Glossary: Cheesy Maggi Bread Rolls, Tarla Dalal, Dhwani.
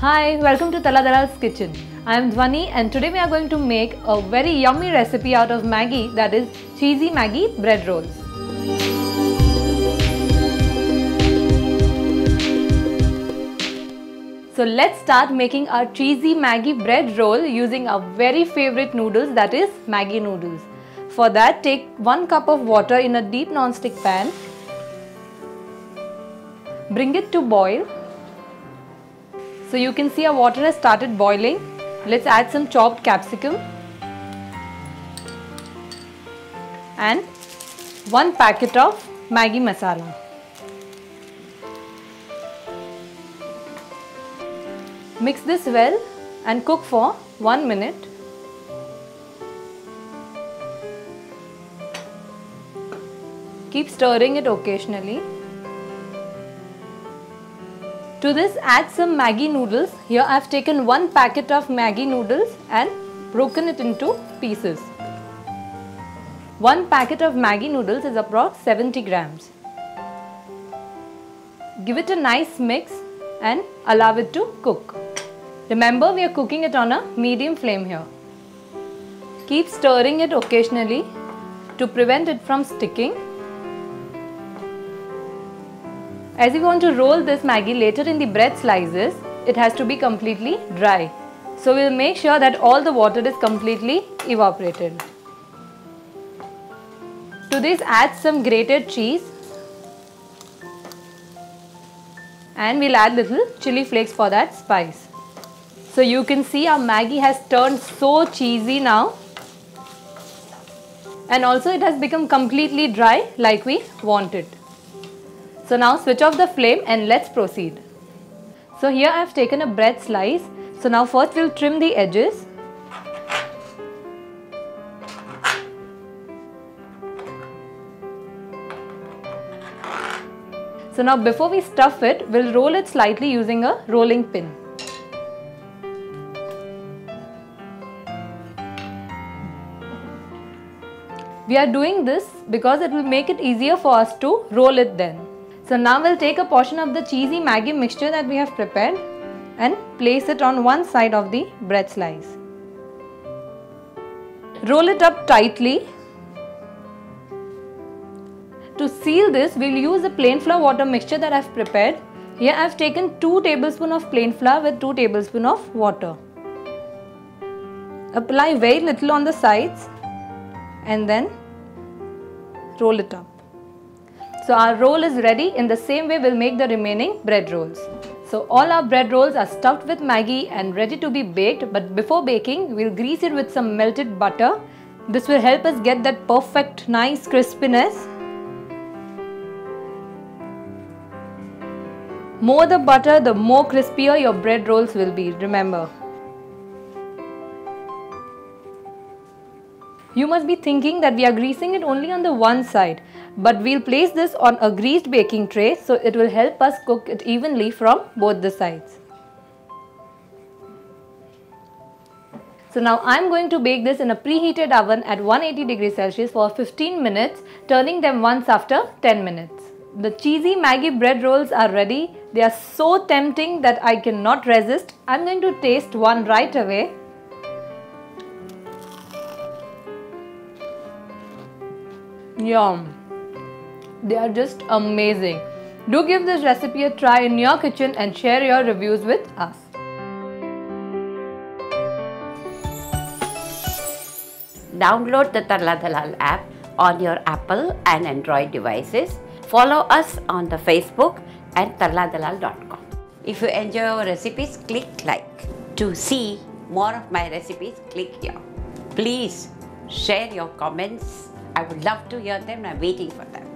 Hi, welcome to Tarla Dalal's kitchen. I am Dhwani and today we are going to make a very yummy recipe out of Maggi, that is Cheesy Maggi Bread Rolls. So let's start making our Cheesy Maggi Bread Roll using our very favorite noodles, that is Maggi noodles. For that, take 1 cup of water in a deep non-stick pan. Bring it to boil. So you can see our water has started boiling. Let's add some chopped capsicum and 1 packet of Maggi masala. Mix this well and cook for 1 minute. Keep stirring it occasionally. To this, add some Maggi noodles. Here I have taken 1 packet of Maggi noodles and broken it into pieces. 1 packet of Maggi noodles is approximately 70 grams. Give it a nice mix and allow it to cook. Remember, we are cooking it on a medium flame here. Keep stirring it occasionally to prevent it from sticking. As you want to roll this Maggi later in the bread slices, it has to be completely dry. So we'll make sure that all the water is completely evaporated. To this, add some grated cheese. And we'll add little chili flakes for that spice. So you can see our Maggi has turned so cheesy now. And also it has become completely dry like we want it. So now switch off the flame and let's proceed. So here I have taken a bread slice. So now first we'll trim the edges. So now before we stuff it, we'll roll it slightly using a rolling pin. We are doing this because it will make it easier for us to roll it then. So now we'll take a portion of the cheesy Maggi mixture that we have prepared and place it on one side of the bread slice. Roll it up tightly. To seal this, we'll use a plain flour water mixture that I've prepared. Here I've taken 2 tablespoons of plain flour with 2 tablespoons of water. Apply very little on the sides and then roll it up. So our roll is ready. In the same way, we'll make the remaining bread rolls. So all our bread rolls are stuffed with Maggi and ready to be baked. But before baking, we'll grease it with some melted butter. This will help us get that perfect, nice crispiness. More the butter, the more crispier your bread rolls will be, remember. You must be thinking that we are greasing it only on the one side, but we'll place this on a greased baking tray so it will help us cook it evenly from both the sides. So now I'm going to bake this in a preheated oven at 180 degrees Celsius for 15 minutes, turning them once after 10 minutes. The cheesy Maggi bread rolls are ready. They are so tempting that I cannot resist. I'm going to taste one right away. Yum! They are just amazing. Do give this recipe a try in your kitchen and share your reviews with us. Download the Tarla Dalal app on your Apple and Android devices. Follow us on the Facebook at tarladalal.com. If you enjoy our recipes, click like. To see more of my recipes, click here. Please share your comments. I would love to hear them and I'm waiting for them.